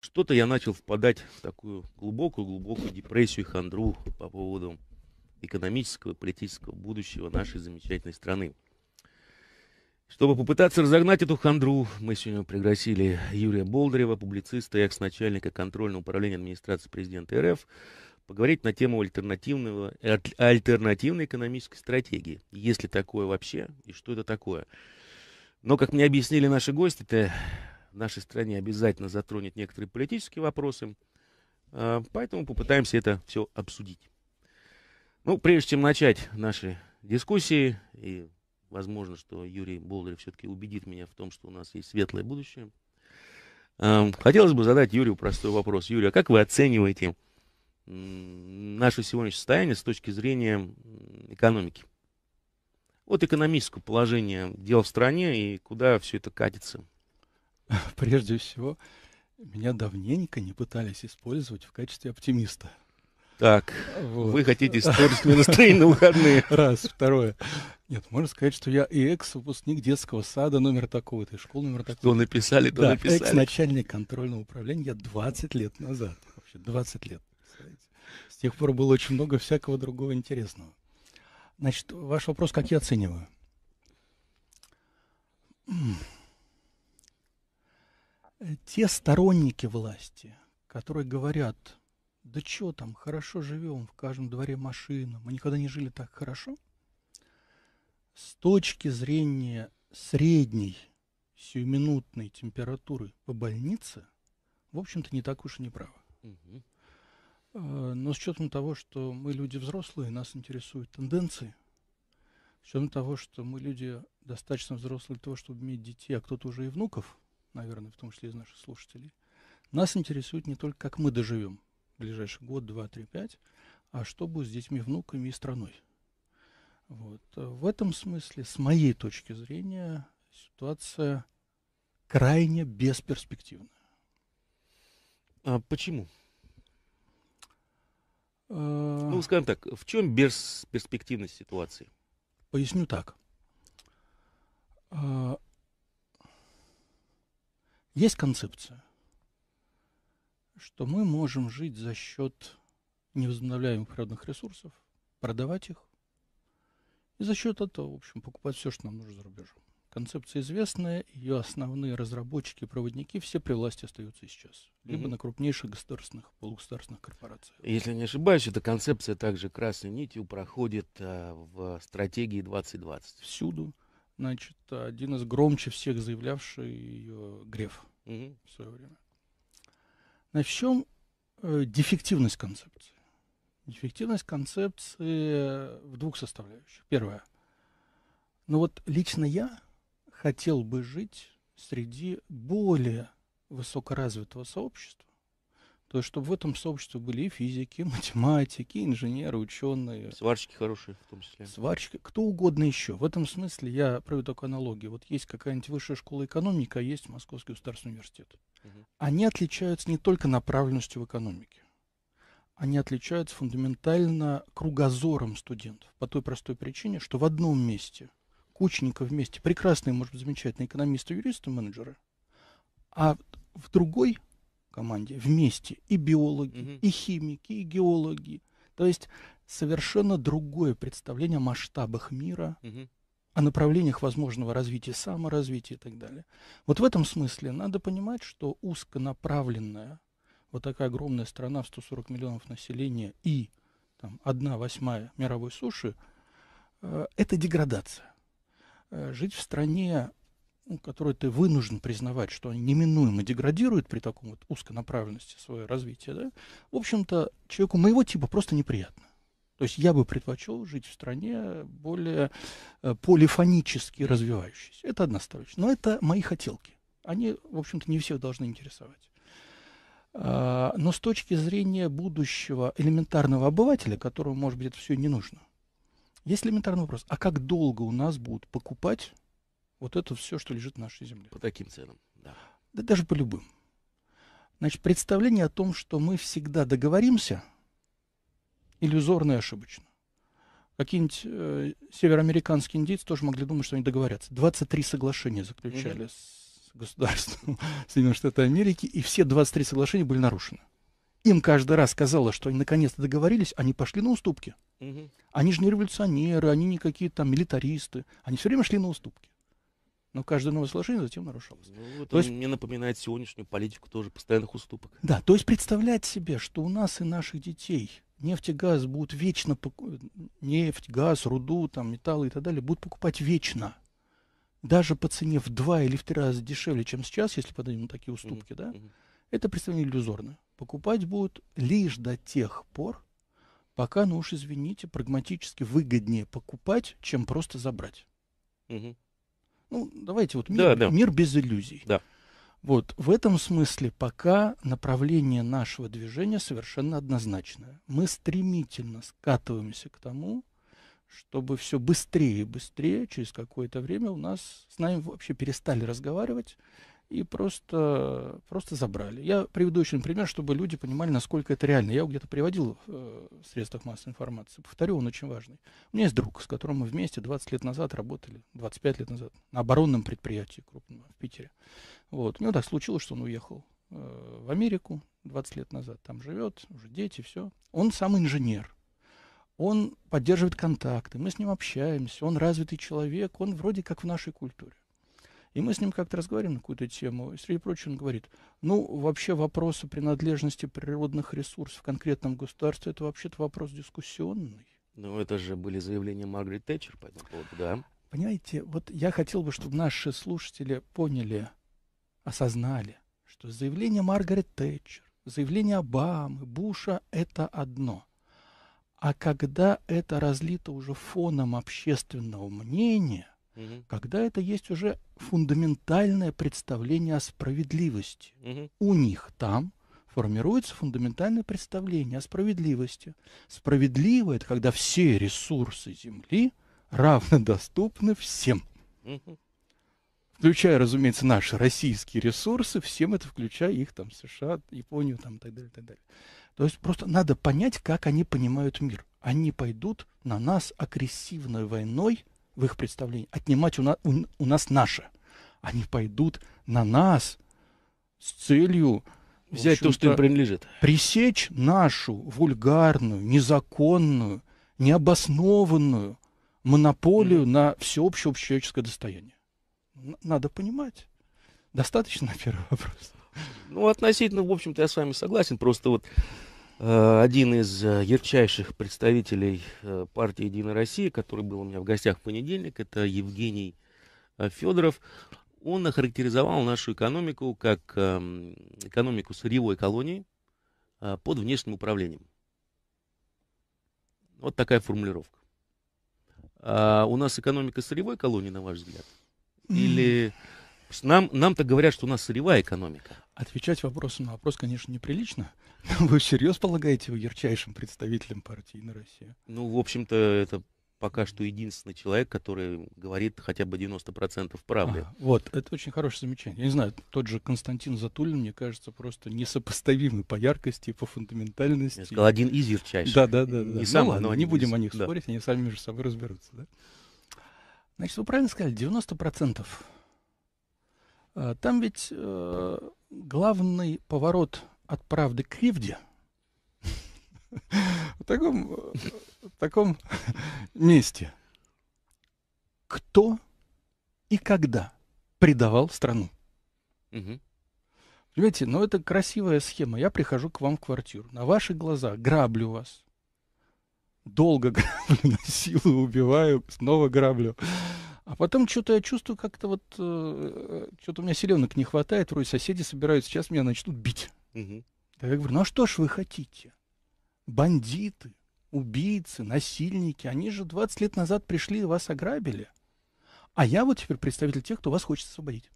Что-то я начал впадать в такую глубокую депрессию и хандру по поводу экономического и политического будущего нашей замечательной страны. Чтобы попытаться разогнать эту хандру, мы сегодня пригласили Юрия Болдырева, публициста и экс-начальника контрольного управления администрации президента РФ, поговорить на тему альтернативной экономической стратегии. Есть ли такое вообще и что это такое? Но, как мне объяснили наши гости, это в нашей стране обязательно затронет некоторые политические вопросы, поэтому попытаемся это все обсудить. Ну, прежде чем начать наши дискуссии, и возможно, что Юрий Болдырев все-таки убедит меня в том, что у нас есть светлое будущее, хотелось бы задать Юрию простой вопрос. Юрий, а как вы оцениваете наше сегодняшнее состояние с точки зрения экономики? Вот экономическое положение дел в стране и куда все это катится? Прежде всего, меня давненько не пытались использовать в качестве оптимиста. Так, вот. Вы хотите испортить настроение на выходные. Раз, второе. Нет, можно сказать, что я и экс-выпускник детского сада номер такого-то, и школы номер такого-то. Что написали, то да, написали. Экс-начальник контрольного управления я 20 лет назад. Вообще 20 лет. Представляете? С тех пор было очень много всякого другого интересного. Значит, ваш вопрос, как я оцениваю? Те сторонники власти, которые говорят... Да чё там, хорошо живем, в каждом дворе машина, мы никогда не жили так хорошо. С точки зрения средней сиюминутной температуры по больнице, в общем-то, не так уж и не правы. Но с учетом того, что мы люди взрослые, нас интересуют тенденции, с учетом того, что мы люди достаточно взрослые для того, чтобы иметь детей, а кто-то уже и внуков, наверное, в том числе из наших слушателей, нас интересует не только, как мы доживем, ближайший год, два, три, пять, а что будет с детьми, внуками и страной. Вот. В этом смысле, с моей точки зрения, ситуация крайне бесперспективная. А почему? Ну, скажем так, в чем бесперспективность ситуации? Поясню так. Есть концепция, что мы можем жить за счет невозобновляемых природных ресурсов, продавать их, и за счет этого, в общем, покупать все, что нам нужно за рубежом. Концепция известная, ее основные разработчики и проводники все при власти остаются и сейчас, либо на крупнейших государственных, полугосударственных корпорациях. Если не ошибаюсь, эта концепция также красной нитью проходит в стратегии 2020. Всюду. Значит, один из громче всех заявлявший ее Греф в свое время. В чем дефективность концепции? Дефективность концепции в двух составляющих. Первое. Ну вот лично я хотел бы жить среди более высокоразвитого сообщества, то есть чтобы в этом сообществе были и физики, и математики, и инженеры, ученые. Сварщики хорошие в том числе. Сварщики, кто угодно еще. В этом смысле я проведу такую аналогию. Вот есть какая-нибудь высшая школа экономики, а есть Московский государственный университет. Они отличаются не только направленностью в экономике, они отличаются фундаментально кругозором студентов по той простой причине, что в одном месте кучника вместе прекрасные, может быть, замечательные экономисты, юристы, менеджеры, а в другой команде вместе и биологи, и химики, и геологи. То есть совершенно другое представление о масштабах мира, о направлениях возможного развития, саморазвития и так далее. Вот в этом смысле надо понимать, что узконаправленная, вот такая огромная страна в 140 миллионов населения и 1/8 мировой суши, это деградация. Жить в стране, которую ты вынужден признавать, что они неминуемо деградируют при таком вот узконаправленности своего развития, да, в общем-то, человеку моего типа просто неприятно. То есть я бы предпочел жить в стране более полифонически развивающейся. Это одна составляющая. Но это мои хотелки. Они, в общем-то, не всех должны интересовать. Но с точки зрения будущего элементарного обывателя, которому, может быть, это все не нужно, есть элементарный вопрос. А как долго у нас будут покупать вот это все, что лежит в нашей земле? По таким ценам, да. Да даже по любым. Значит, представление о том, что мы всегда договоримся, иллюзорно и ошибочно. Какие-нибудь североамериканские индейцы тоже могли думать, что они договорятся. 23 соглашения заключали с государством Соединенных Штатов Америки, и все 23 соглашения были нарушены. Им каждый раз казалось, что они наконец-то договорились, они пошли на уступки. Угу. Они же не революционеры, они не какие-то там милитаристы, они все время шли на уступки. Но каждое новое соглашение затем нарушалось. Ну, это мне напоминает сегодняшнюю политику тоже постоянных уступок. Да, то есть представлять себе, что у нас и наших детей нефть и газ будут вечно, нефть, газ, руду, там, металлы и так далее, будут покупать вечно. Даже по цене в 2 или в 3 раза дешевле, чем сейчас, если подадим на такие уступки, да, это представление иллюзорно. Покупать будут лишь до тех пор, пока, ну уж извините, прагматически выгоднее покупать, чем просто забрать. Ну, давайте вот мир без иллюзий. Да. Вот, в этом смысле пока направление нашего движения совершенно однозначное. Мы стремительно скатываемся к тому, чтобы все быстрее и быстрее, через какое-то время у нас с нами вообще перестали разговаривать и просто забрали. Я приведу еще пример, чтобы люди понимали, насколько это реально. Я его где-то приводил в средствах массовой информации. Повторю, он очень важный. У меня есть друг, с которым мы вместе 20 лет назад работали, 25 лет назад, на оборонном предприятии крупном в Питере. Вот. У него так случилось, что он уехал в Америку 20 лет назад. Там живет, уже дети, все. Он сам инженер. Он поддерживает контакты, мы с ним общаемся, он развитый человек, он вроде как в нашей культуре. И мы с ним как-то разговариваем на какую-то тему, и, среди прочего, он говорит, ну, вообще вопросы принадлежности природных ресурсов в конкретном государстве, это вообще-то вопрос дискуссионный. Ну, это же были заявления Маргарет Тэтчер по этому поводу, да? Понимаете, вот я хотел бы, чтобы наши слушатели поняли, осознали, что заявление Маргарет Тэтчер, заявление Обамы, Буша – это одно. А когда это разлито уже фоном общественного мнения, когда это есть уже фундаментальное представление о справедливости, у них там формируется фундаментальное представление о справедливости. Справедливо – это когда все ресурсы Земли равно доступны всем. Включая, разумеется, наши российские ресурсы, всем это, включая их, там, США, Японию, там, и так далее, и так далее. То есть просто надо понять, как они понимают мир. Они пойдут на нас агрессивной войной, в их представлении, отнимать у нас наше. Они пойдут на нас с целью взять то, что им принадлежит. Пресечь нашу вульгарную, незаконную, необоснованную монополию на всеобщее общечеловеческое достояние. Надо понимать. Достаточно на первый вопрос? Ну, относительно, в общем-то, я с вами согласен. Просто вот один из ярчайших представителей партии «Единая Россия», который был у меня в гостях в понедельник, это Евгений Федоров. Он охарактеризовал нашу экономику как экономику сырьевой колонии под внешним управлением. Вот такая формулировка. А у нас экономика сырьевой колонии, на ваш взгляд? Или нам-то говорят, что у нас сырьевая экономика. Отвечать вопросом на вопрос, конечно, неприлично. Но вы всерьез полагаете его ярчайшим представителем партии «Единая Россия»? Ну, в общем-то, это пока что единственный человек, который говорит хотя бы 90% правды. А, вот, это очень хорошее замечание. Я не знаю, тот же Константин Затулин, мне кажется, просто несопоставимый по яркости, по фундаментальности. Я сказал, один из ярчайших. Да. Ну, не будем о них спорить, они сами между собой разберутся. Да? Значит, вы правильно сказали, 90%. Там ведь главный поворот от правды к кривде в таком месте. Кто и когда предавал страну? Понимаете, ну это красивая схема. Я прихожу к вам в квартиру, на ваши глаза граблю вас. Долго граблю, насилую, убиваю, снова граблю. А потом что-то я чувствую, как-то вот, что-то у меня силенок не хватает, вроде соседи собираются, сейчас меня начнут бить. Я говорю, ну а что ж вы хотите? Бандиты, убийцы, насильники, они же 20 лет назад пришли и вас ограбили. А я вот теперь представитель тех, кто вас хочет освободить.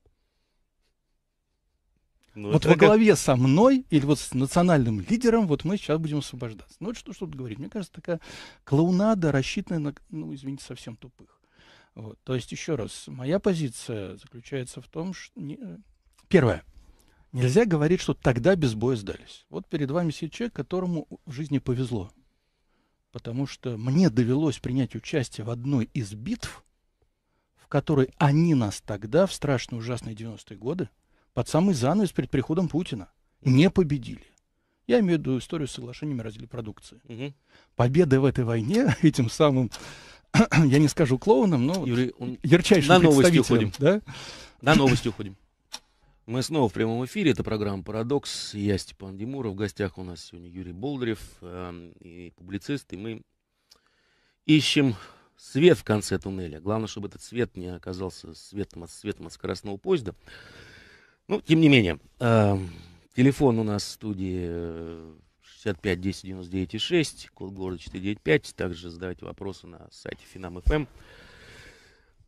Ну, вот во главе со мной или вот с национальным лидером вот мы сейчас будем освобождаться. Ну вот что тут говорить. Мне кажется, такая клоунада, рассчитанная на, ну извините, совсем тупых. Вот. То есть, еще раз, моя позиция заключается в том, что... Первое. Нельзя говорить, что тогда без боя сдались. Вот перед вами сидит человек, которому в жизни повезло. Потому что мне довелось принять участие в одной из битв, в которой они нас тогда, в страшные ужасные 90-е годы, под самый занавес перед приходом Путина, не победили. Я имею в виду историю с соглашением о разделе продукции. Угу. Победа в этой войне этим самым, я не скажу клоуном, но Юрий, ярчайшим представителем. Да? На новости уходим. Мы снова в прямом эфире. Это программа «Парадокс». Я Степан Демура. В гостях у нас сегодня Юрий Болдырев, и публицист. И мы ищем свет в конце туннеля. Главное, чтобы этот свет не оказался светом от скоростного поезда. Ну, тем не менее... Телефон у нас в студии 65 10 99 6, код города 495. Также задавайте вопросы на сайте Финам.ФМ.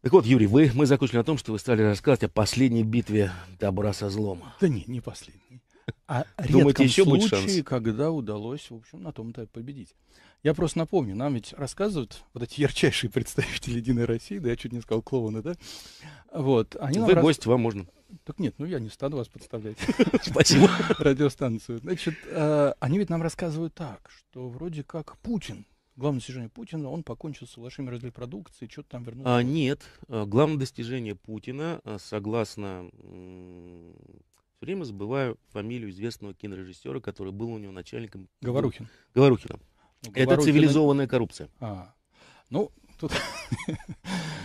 Так вот, Юрий, мы закончили на том, что вы стали рассказывать о последней битве добра со злом. Да нет, не последней. А редком случае, когда удалось, в общем, на том этапе победить. Я просто напомню, нам ведь рассказывают вот эти ярчайшие представители Единой России, да я чуть не сказал клоуны, да? Вот, они вы гость, вам можно. Так нет, ну я не стану вас подставлять. Спасибо. Радиостанцию. Значит, они ведь нам рассказывают так, что вроде как Путин, главное достижение Путина, он покончил с соглашением о разделе продукции, что-то там вернулось. Нет, главное достижение Путина, согласно... Все время забываю фамилию известного кинорежиссера, который был у него начальником... Говорухин. Говорухина. Ну, это цивилизованная коррупция. Ну... Тут...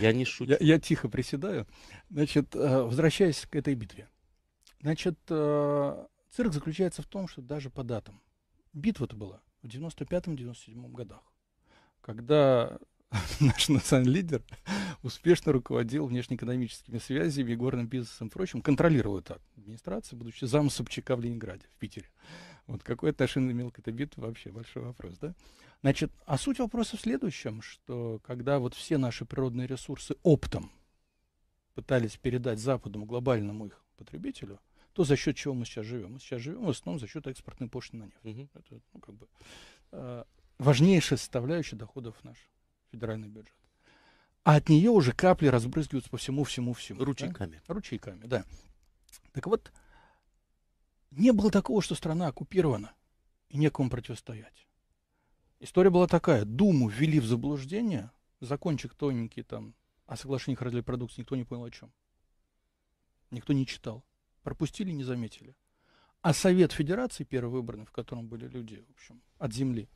Я не шучу. Я тихо приседаю. Значит, возвращаясь к этой битве. Значит, цирк заключается в том, что даже по датам. Битва-то была в 95-97 годах, когда наш национальный лидер успешно руководил внешнеэкономическими связями, горным бизнесом и прочим, контролируя администрацию, будучи замом Собчака в Ленинграде, в Питере. Вот какое отношение имел к этой битве, вообще большой вопрос, да? Значит, а суть вопроса в следующем, что когда вот все наши природные ресурсы оптом пытались передать Западу, глобальному их потребителю, то за счет чего мы сейчас живем? Мы сейчас живем в основном за счет экспортной пошлины на нефть. Это, ну, как бы, важнейшая составляющая доходов наших. Федеральный бюджет. А от нее уже капли разбрызгиваются по всему. Ручейками. Да? Ручейками, да. Так вот, не было такого, что страна оккупирована и некому противостоять. История была такая. Думу ввели в заблуждение, закончик тоненький там, о соглашениях о разделе продукции, никто не понял о чем. Никто не читал. Пропустили, не заметили. А Совет Федерации, первый выбранный, в котором были люди, в общем, от земли,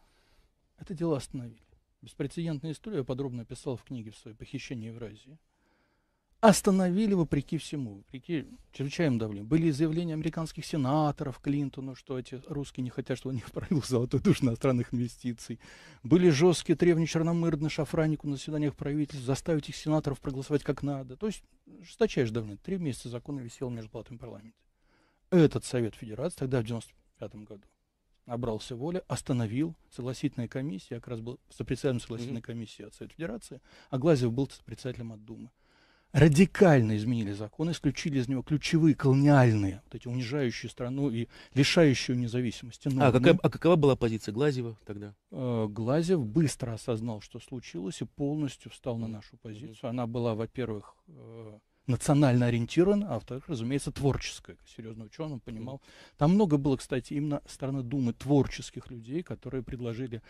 это дело остановили. Беспрецедентная история, я подробно писал в книге в своей «Похищение Евразии». Остановили вопреки всему, вопреки чрезвычайному давлению. Были заявления американских сенаторов Клинтону, что эти русские не хотят, чтобы у них проявился золотой душ иностранных инвестиций. Были жесткие требования Черномырдина, Шафранику на заседаниях правительств, заставить их сенаторов проголосовать как надо. То есть жесточайшее давление. 3 месяца закон висел между палатами парламента. Этот Совет Федерации тогда, в 1995 году, набрался воли, остановил согласительная комиссия, я как раз был сопредседателем согласительной комиссии от Совета Федерации, а Глазьев был сопредседателем от Думы. Радикально изменили закон, исключили из него ключевые колониальные, вот эти унижающие страну и лишающие независимости. А какова была позиция Глазьева тогда? Глазьев быстро осознал, что случилось, и полностью встал на нашу позицию. Она была, во-первых, национально ориентирован, а во-вторых, разумеется, творческое. Серьезно ученый понимал. Там много было, кстати, именно стороны Думы творческих людей, которые предложили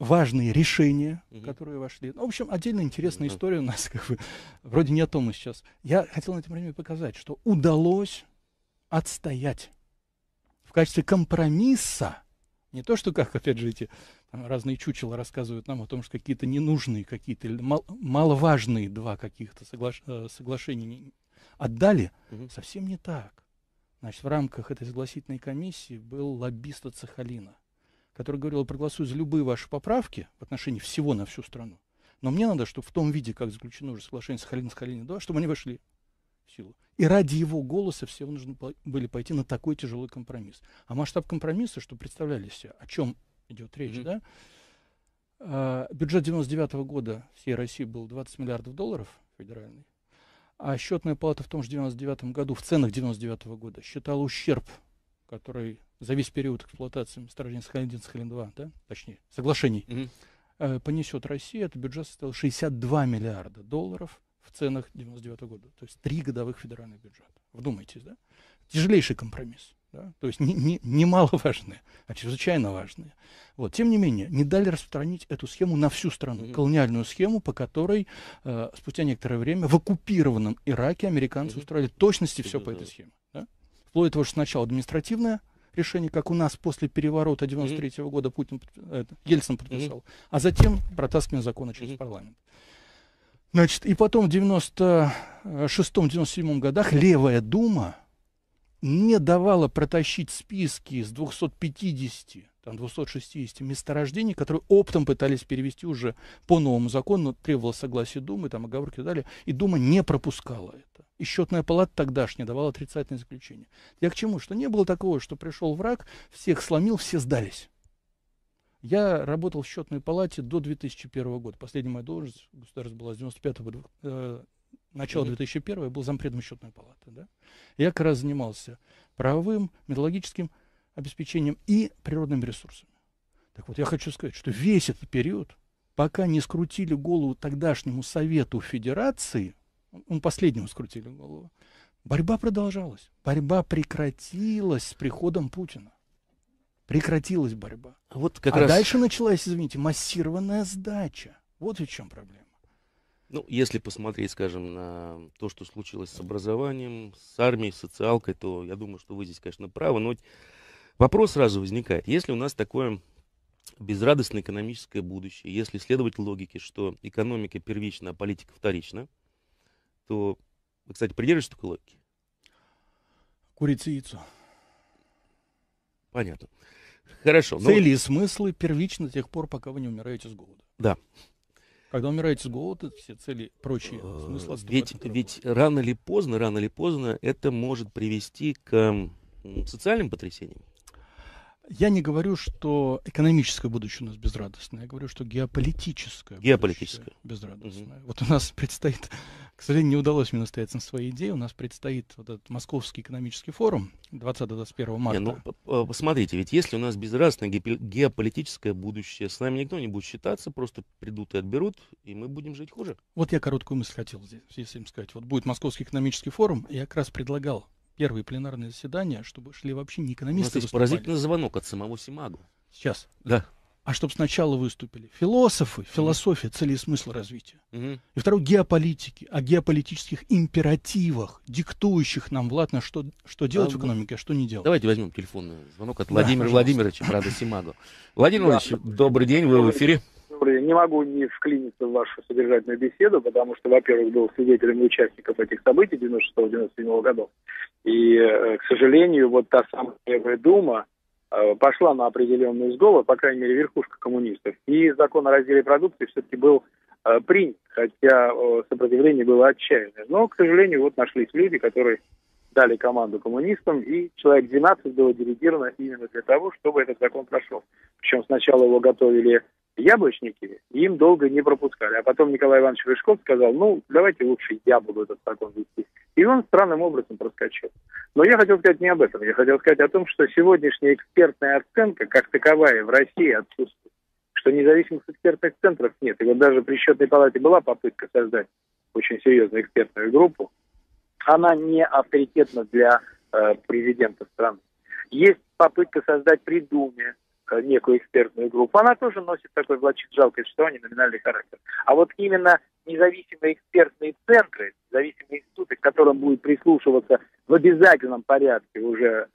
важные решения, которые вошли. Ну, в общем, отдельно интересная история у нас, как бы, вроде не о том и сейчас. Я хотел на этом примере показать, что удалось отстоять в качестве компромисса. Не то, что, как, опять же, эти там, разные чучела рассказывают нам о том, что какие-то ненужные, какие-то маловажные два каких-то соглашения отдали. Совсем не так. Значит, в рамках этой согласительной комиссии был лоббист от Сахалина, который говорил: проголосую за любые ваши поправки в отношении всего на всю страну, но мне надо, чтобы в том виде, как заключено уже соглашение Сахалин-Сахалин-2, чтобы они вошли в силу. И ради его голоса все нужно были пойти на такой тяжелый компромисс. А масштаб компромисса, что представляли себе, о чем идет речь, да? Бюджет 99-го года всей России был $20 миллиардов федеральный, а Счетная палата в том же 99-м году, в ценах 99-го года, считала ущерб, который за весь период эксплуатации месторождения Сахалин-1, Сахалин-2, да? Точнее, соглашений, понесет Россия. Этот бюджет составил $62 миллиарда в ценах 99-го года, то есть 3 годовых федеральных бюджета. Вдумайтесь, да? Тяжелейший компромисс. Да? То есть немаловажные, а чрезвычайно важные. Вот. Тем не менее, не дали распространить эту схему на всю страну, колониальную схему, по которой спустя некоторое время в оккупированном Ираке американцы устроили точности все по этой схеме. Да? Вплоть до того, что сначала административное решение, как у нас после переворота 1993-го года Путин, Ельцин подписал, а затем протаскивание закона через парламент. Значит, и потом в 1996-1997 годах левая дума не давала протащить списки из 250, там 260 месторождений, которые оптом пытались перевести уже по новому закону, требовало согласия Думы, там оговорки дали, и Дума не пропускала это. И Счетная палата тогдашняя давала отрицательное заключение. Я к чему? Что не было такого, что пришел враг, всех сломил, все сдались. Я работал в Счетной палате до 2001 года. Последняя моя должность в государстве была с 1995 года. Начало 2001 я был зампредом Счетной палаты. Да? Я как раз занимался правовым, металлургическим обеспечением и природными ресурсами. Так вот, я хочу сказать, что весь этот период, пока не скрутили голову тогдашнему Совету Федерации, он последнему скрутили голову, борьба продолжалась. Борьба прекратилась с приходом Путина. Прекратилась борьба. Вот как раз... дальше началась, извините, массированная сдача. Вот в чем проблема. Ну, если посмотреть, скажем, на то, что случилось с образованием, с армией, с социалкой, то я думаю, что вы здесь, конечно, правы. Но вопрос сразу возникает. Если у нас такое безрадостное экономическое будущее, если следовать логике, что экономика первична, а политика вторична, то вы, кстати, придерживаетесь такой логики? Курица и яйцо. Понятно. Хорошо. Цели и смыслы первичны до тех пор, пока вы не умираете с голода. Да. Когда умираете с голода, все цели прочие смысла отступают. Ведь рано или поздно это может привести к социальным потрясениям. Я не говорю, что экономическое будущее у нас безрадостное. Я говорю, что геополитическое, безрадостное. Вот у нас предстоит, к сожалению, не удалось мне настояться на своей идее, у нас предстоит вот этот Московский экономический форум 20-21 марта. Не, ну, посмотрите, ведь если у нас безрадостное геополитическое будущее, с нами никто не будет считаться, просто придут и отберут, и мы будем жить хуже. Вот я короткую мысль хотел здесь, если им сказать. Вот будет Московский экономический форум, я как раз предлагал первые пленарные заседания, чтобы шли вообще не экономисты. Это поразительный звонок от самого Симагу. Сейчас. Да. А чтобы сначала выступили философы, философия, цели и смысла развития. И второе, геополитики, о геополитических императивах, диктующих нам, Владимир, что делать в экономике, а что не делать. Давайте возьмем телефонный звонок от Владимира Владимировича, правда, Симагу. Владимир Владимирович, добрый день, вы в эфире. Не могу не вклиниться в вашу содержательную беседу, потому что, во-первых, был свидетелем участников этих событий 96-97 годов. И, к сожалению, вот та самая левая дума пошла на определенные сговор, по крайней мере, верхушка коммунистов. И закон о разделе продукции все-таки был принят, хотя сопротивление было отчаянное. Но, к сожалению, вот нашлись люди, которые дали команду коммунистам, и человек 12 было делегировано именно для того, чтобы этот закон прошел. Причем сначала его готовили яблочники, им долго не пропускали. А потом Николай Иванович Рыжков сказал, ну, давайте лучше я буду этот закон вести. И он странным образом проскочил. Но я хотел сказать не об этом. Я хотел сказать о том, что сегодняшняя экспертная оценка, как таковая, в России отсутствует. Что независимых экспертных центров нет. И вот даже при Счетной палате была попытка создать очень серьезную экспертную группу. Она не авторитетна для президента страны. Есть попытка создать при Думе некую экспертную группу. Она тоже носит такой жалкое существование, номинальный характер. А вот именно независимые экспертные центры, независимые институты, к которым будет прислушиваться в обязательном порядке уже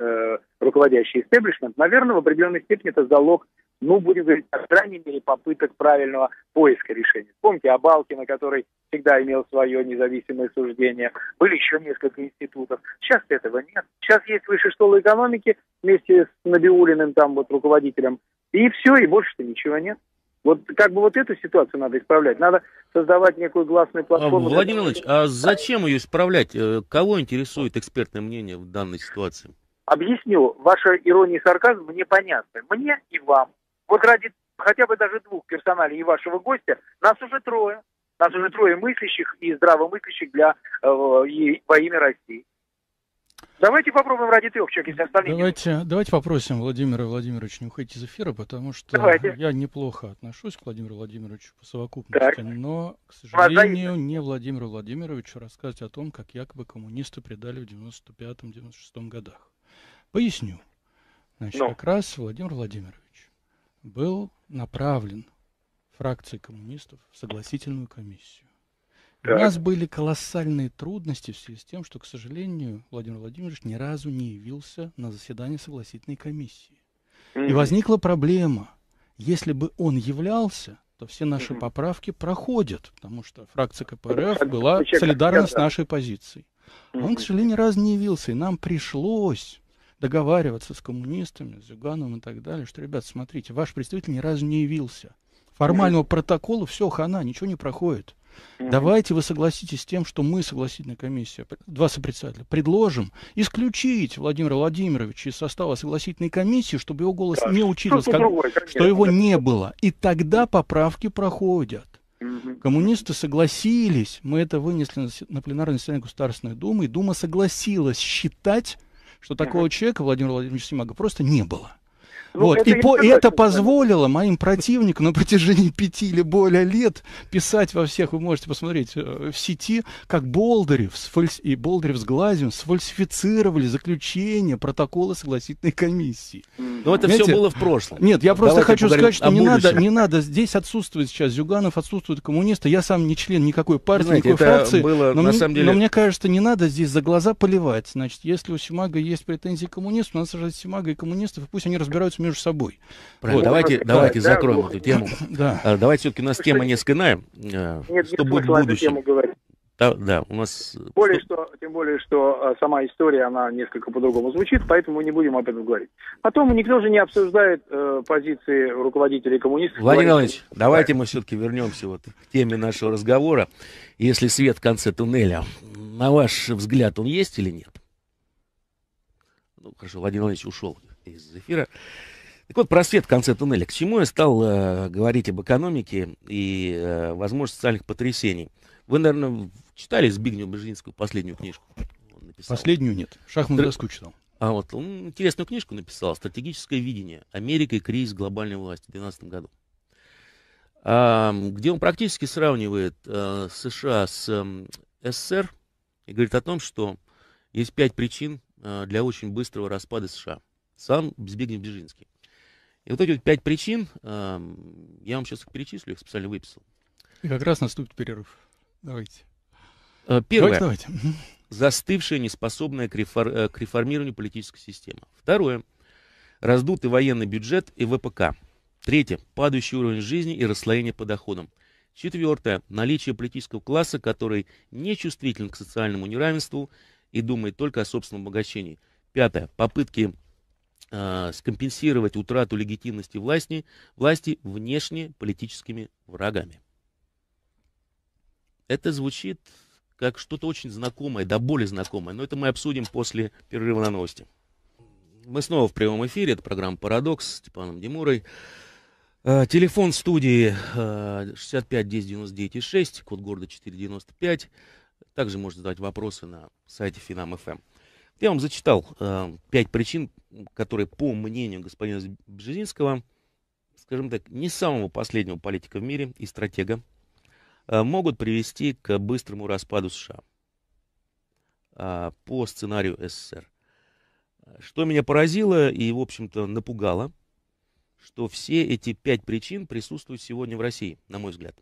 руководящий истеблишмент, наверное, в определенной степени это залог, ну, будем говорить, по крайней мере, попыток правильного поиска решений. Помните Абалкина, который всегда имел свое независимое суждение. Были еще несколько институтов. Сейчас этого нет. Сейчас есть Высшая школа экономики вместе с Набиуллиным, там вот руководителем. И все, и больше-то ничего нет. Вот как бы вот эту ситуацию надо исправлять. Надо создавать некую гласную платформу. Владимир Ильич, а зачем ее исправлять? Кого интересует экспертное мнение в данной ситуации? Объясню. Ваша ирония и сарказм мне понятны. Мне и вам. Вот ради хотя бы даже двух персоналей и вашего гостя нас уже трое. Нас уже трое мыслящих и здравомыслящих для, во имя России. Давайте попробуем ради трех человек, если остальные... Давайте попросим Владимира Владимировича не уходить из эфира, потому что я неплохо отношусь к Владимиру Владимировичу по совокупности, но, к сожалению, не Владимиру Владимировичу рассказать о том, как якобы коммунисты предали в 1995-1996 годах. Поясню. Значит, как раз Владимир Владимирович был направлен фракцией коммунистов в Согласительную комиссию. У нас были колоссальные трудности в связи с тем, что, к сожалению, Владимир Владимирович ни разу не явился на заседание Согласительной комиссии. И возникла проблема. Если бы он являлся, то все наши поправки проходят, потому что фракция КПРФ была солидарна с нашей позицией. Он, к сожалению, ни разу не явился, и нам пришлось договариваться с коммунистами, с Зюгановым и так далее, что, ребят, смотрите, ваш представитель ни разу не явился. Формального протокола, все, хана, ничего не проходит. Давайте вы согласитесь с тем, что мы, Согласительная комиссия, два сопредседателя, предложим исключить Владимира Владимировича из состава Согласительной комиссии, чтобы его голос не учитывался, что его не было. И тогда поправки проходят. Коммунисты согласились, мы это вынесли на пленарное заседание Государственной Думы, и Дума согласилась считать, что такого человека, Владимира Владимировича Симага, просто не было. Ну, вот. Это позволило моим противникам на протяжении 5 или более лет писать во всех, вы можете посмотреть в сети, как Болдырев и Болдырев с Глазьевым сфальсифицировали заключение протокола Согласительной комиссии. Но это все было в прошлом. Нет, я просто хочу сказать, что не надо, здесь отсутствует сейчас Зюганов, отсутствуют коммунисты, я сам не член никакой партии, никакой фракции, но мне кажется, не надо здесь за глаза поливать. Значит, если у Симага есть претензии коммунистов, надо сажать Симага и коммунистов, и пусть они разбираются между собой. Вот. Давайте закроем эту тему. Давайте все-таки у нас тема несколько иная. Что будет в будущем? Да, у нас... Тем более, что сама история, она несколько по-другому звучит, поэтому мы не будем об этом говорить. Потом никто же не обсуждает позиции руководителей коммунистов. Владимир Владимирович, давайте мы все-таки вернемся вот к теме нашего разговора. Если свет в конце туннеля, на ваш взгляд, он есть или нет? Ну, хорошо, Владимир Владимирович ушел из эфира. Так вот, про свет в конце туннеля. К чему я стал говорить об экономике и возможности социальных потрясений? Вы, наверное, читали Збигнева Бжезинского последнюю книжку? Он написал. Последнюю нет. Шахматную доску читал. А вот он интересную книжку написал. «Стратегическое видение. Америка и кризис глобальной власти» в 2012 году. Где он практически сравнивает США с СССР и говорит о том, что есть 5 причин для очень быстрого распада США. Сам Збигнев Бжезинский. И вот эти вот 5 причин, я вам сейчас их перечислю, их специально выписал. И как раз наступит перерыв. Давайте. Первое. Давайте. Застывшая, неспособная к реформированию политической системы. Второе. Раздутый военный бюджет и ВПК. Третье. Падающий уровень жизни и расслоение по доходам. Четвертое. Наличие политического класса, который не чувствителен к социальному неравенству и думает только о собственном обогащении. Пятое. Попытки скомпенсировать утрату легитимности власти внешне политическими врагами. Это звучит как что-то очень знакомое, да более знакомое, но это мы обсудим после перерыва на новости. Мы снова в прямом эфире, это программа «Парадокс» с Степаном Демурой. Телефон студии 65 10 99 6, код города 495. Также можно задать вопросы на сайте Финам.ФМ. Я вам зачитал 5 причин, которые, по мнению господина Бжезинского, скажем так, не самого последнего политика в мире и стратега, могут привести к быстрому распаду США по сценарию СССР. Что меня поразило и, в общем-то, напугало, что все эти 5 причин присутствуют сегодня в России, на мой взгляд.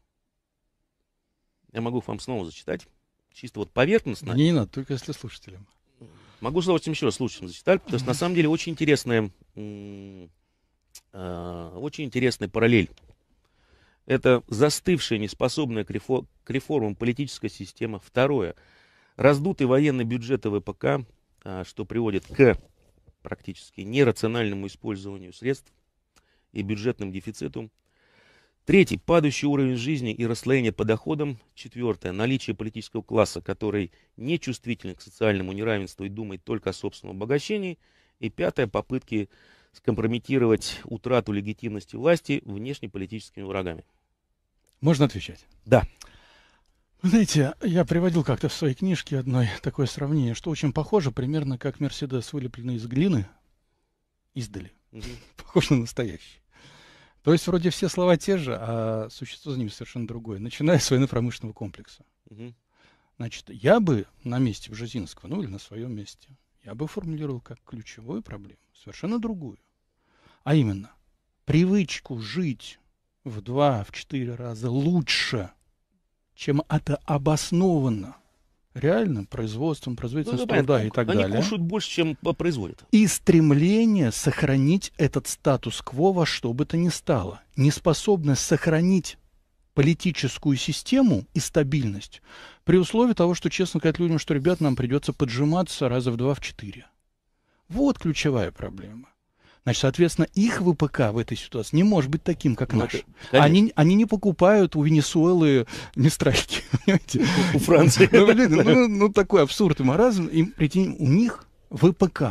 Я могу вам снова зачитать, чисто вот поверхностно. Не надо, только если слушателям. Могу с удовольствием еще раз слушателям зачитать, потому что на самом деле очень интересная параллель. Это застывшая, неспособная к реформам политическая система. Второе. Раздутый военный бюджет ВПК, что приводит к практически нерациональному использованию средств и бюджетным дефициту. Третье. Падающий уровень жизни и расслоение по доходам. Четвертое. Наличие политического класса, который не чувствителен к социальному неравенству и думает только о собственном обогащении. И пятое. Попытки скомпрометировать утрату легитимности власти внешнеполитическими врагами. Можно отвечать? Да. Вы знаете, я приводил как-то в своей книжке одной такое сравнение, что очень похоже, примерно как Мерседес, вылепленный из глины, издали. Похож на настоящий. То есть вроде все слова те же, а существо за ними совершенно другое. Начиная с военно-промышленного комплекса. Значит, я бы на месте Бжезинского, ну или на своем месте, я бы формулировал как ключевую проблему, совершенно другую. А именно, привычку жить в 2-4 раза лучше, чем это обосновано реальным производством, производительностью труда и так далее. Они кушают больше, чем производят. И стремление сохранить этот статус-кво во что бы то ни стало. Неспособность сохранить политическую систему и стабильность при условии того, что честно сказать людям, что, ребят, нам придется поджиматься раза в 2-4. Вот ключевая проблема. Значит, соответственно, их ВПК в этой ситуации не может быть таким, как наш. Они не покупают у Венесуэлы нестрайки, понимаете? У Франции. Ну, такой абсурд и маразм. У них ВПК.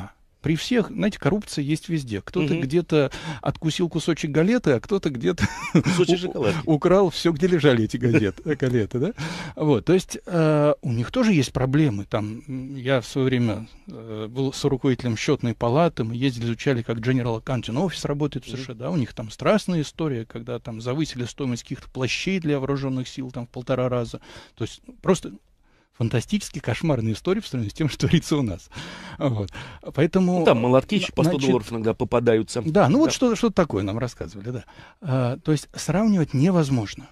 При всех, знаете, коррупция есть везде. Кто-то где-то откусил кусочек галеты, а кто-то где-то украл все, где лежали эти галеты. Да? Вот, то есть у них тоже есть проблемы. Там, я в свое время был руководителем Счетной палаты, мы ездили, изучали, как General Accounting Office работает в США. Да? У них там страстная история, когда там завысили стоимость каких-то плащей для вооруженных сил там, в 1,5 раза. То есть просто... Фантастически кошмарные истории по сравнению с тем, что творится у нас. Вот. Поэтому, ну, там молотки еще по 100 долларов иногда попадаются. Да, ну да. Вот что-то такое нам рассказывали. Да. То есть сравнивать невозможно.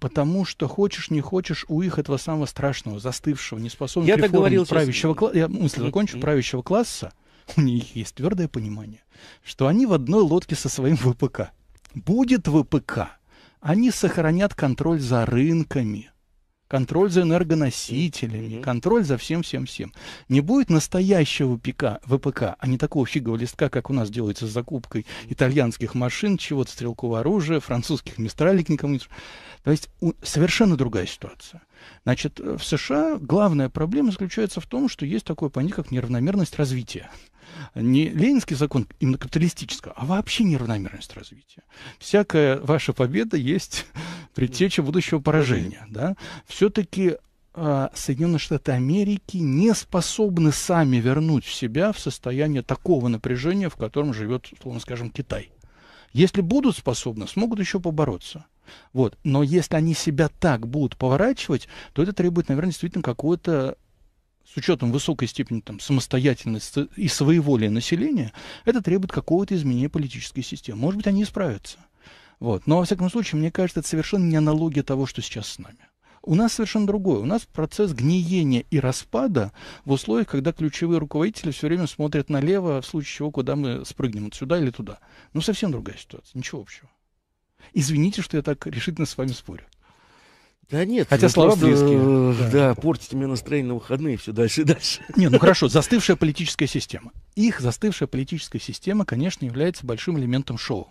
Потому что хочешь, не хочешь, у их этого самого страшного, застывшего, неспособного к реформе правящего класса... Я мысль закончу. Правящего класса, у них есть твердое понимание, что они в одной лодке со своим ВПК. Будет ВПК, они сохранят контроль за рынками. Контроль за энергоносителями, контроль за всем-всем-всем. Не будет настоящего ВПК, а не такого фигового листка, как у нас делается с закупкой итальянских машин, чего-то стрелкового оружия, французских мистралек никому. То есть совершенно другая ситуация. Значит, в США главная проблема заключается в том, что есть такое понятие, как неравномерность развития. Не ленинский закон именно капиталистического, а вообще неравномерность развития. Всякая ваша победа есть предтеча будущего поражения. Да? Все-таки Соединенные Штаты Америки не способны сами вернуть в себя в состояние такого напряжения, в котором живет, условно скажем, Китай. Если будут способны, смогут еще побороться. Вот. Но если они себя так будут поворачивать, то это требует, наверное, действительно какого-то, с учетом высокой степени там, самостоятельности и своеволия населения, это требует какого-то изменения политической системы. Может быть, они исправятся. Вот. Но, во всяком случае, мне кажется, это совершенно не аналогия того, что сейчас с нами. У нас совершенно другое. У нас процесс гниения и распада в условиях, когда ключевые руководители все время смотрят налево, в случае чего, куда мы спрыгнем, вот сюда или туда. Ну, совсем другая ситуация, ничего общего. Извините, что я так решительно с вами спорю. Да нет, хотя слова близкие. Да, портите мне настроение на выходные все дальше и дальше. Не, ну хорошо, застывшая политическая система. Их застывшая политическая система, конечно, является большим элементом шоу.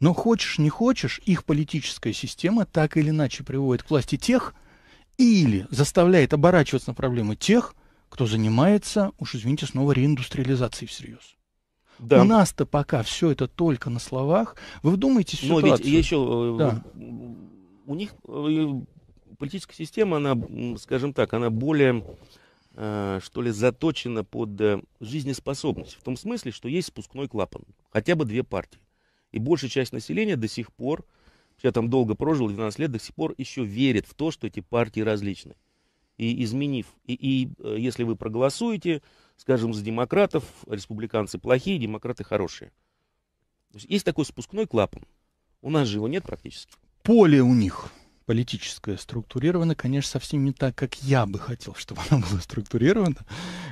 Но хочешь, не хочешь, их политическая система так или иначе приводит к власти тех или заставляет оборачиваться на проблемы тех, кто занимается, уж извините, снова реиндустриализацией всерьез. Да. У нас-то пока все это только на словах. Вы вдумайтесь в ситуацию. Но ведь еще у них политическая система, она, скажем так, она более, что ли, заточена под жизнеспособность. В том смысле, что есть спускной клапан. Хотя бы две партии. И большая часть населения до сих пор, я там долго прожил, 12 лет, до сих пор еще верит в то, что эти партии различны. И изменив, и если вы проголосуете, скажем, за демократов, республиканцы плохие, демократы хорошие. Есть такой спускной клапан. У нас же его нет практически. Поле у них политическое структурировано, конечно, совсем не так, как я бы хотел, чтобы оно было структурировано.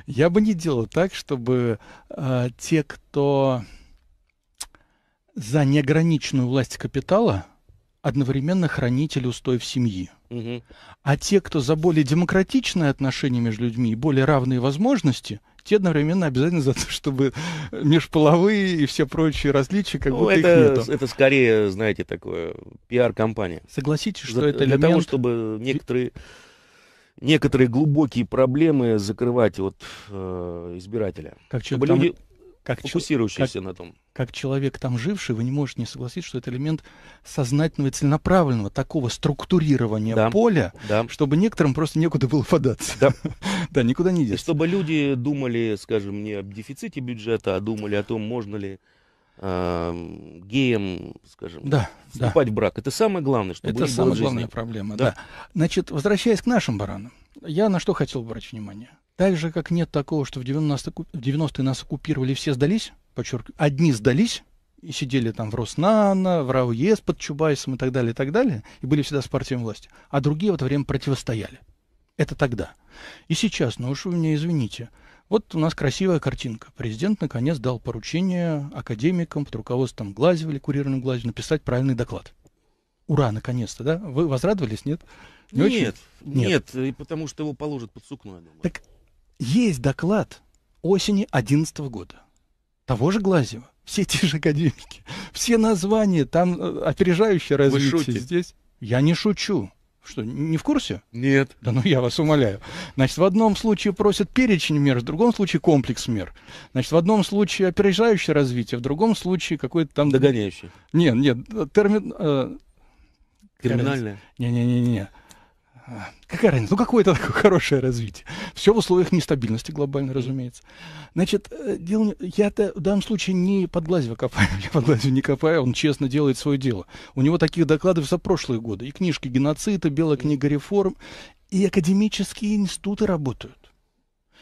Я бы не делал так, чтобы те, кто за неограниченную власть капитала, одновременно хранители устоев семьи. А те, кто за более демократичное отношение между людьми и более равные возможности, те одновременно обязательно за то, чтобы межполовые и все прочие различия как будто их нету. Это скорее, знаете, такое пиар-компания. Согласитесь, что это элемент... Для того, чтобы некоторые глубокие проблемы закрывать от избирателя. Как чтобы люди... фокусирующийся на том. Как человек там живший, вы не можете не согласиться, что это элемент сознательного и целенаправленного такого структурирования поля, чтобы некоторым просто некуда было податься. Да, никуда не деться. И чтобы люди думали, скажем, не об дефиците бюджета, а думали о том, можно ли геям, скажем, вступать в брак. Это самое главное, что это самая главная проблема. Значит, возвращаясь к нашим баранам, я на что хотел брать внимание. Так же, как нет такого, что в 90-е нас оккупировали, все сдались, подчеркиваю, одни сдались и сидели там в Роснано, в РАОЕС под Чубайсом и так далее, и были всегда с партией власти, а другие в это время противостояли. Это тогда. И сейчас, ну уж вы меня извините, вот у нас красивая картинка. Президент наконец дал поручение академикам под руководством Глазьева или курированным Глазьевым написать правильный доклад. Ура, наконец-то, да? Вы возрадовались, нет? Нет, потому что его положат под сукно, я думаю. Так есть доклад осени 2011 года. Того же Глазьева. Все те же академики. Все названия, там опережающее развитие здесь. Я не шучу. Что, не в курсе? Нет. Да ну я вас умоляю. Значит, в одном случае просят перечень мер, в другом случае комплекс мер. Значит, в одном случае опережающее развитие, в другом случае какой-то там... Догоняющий. Нет, нет, термин... Терминальное? Не-не-не-не. Какая разница? Ну какое-то такое хорошее развитие. Все в условиях нестабильности глобально, разумеется. Значит, я-то в данном случае не под Глазьева копаю, я под Глазьева не копаю, он честно делает свое дело. У него таких докладов за прошлые годы. И книжки «Геноцид», и «Белая книга реформ», и академические институты работают.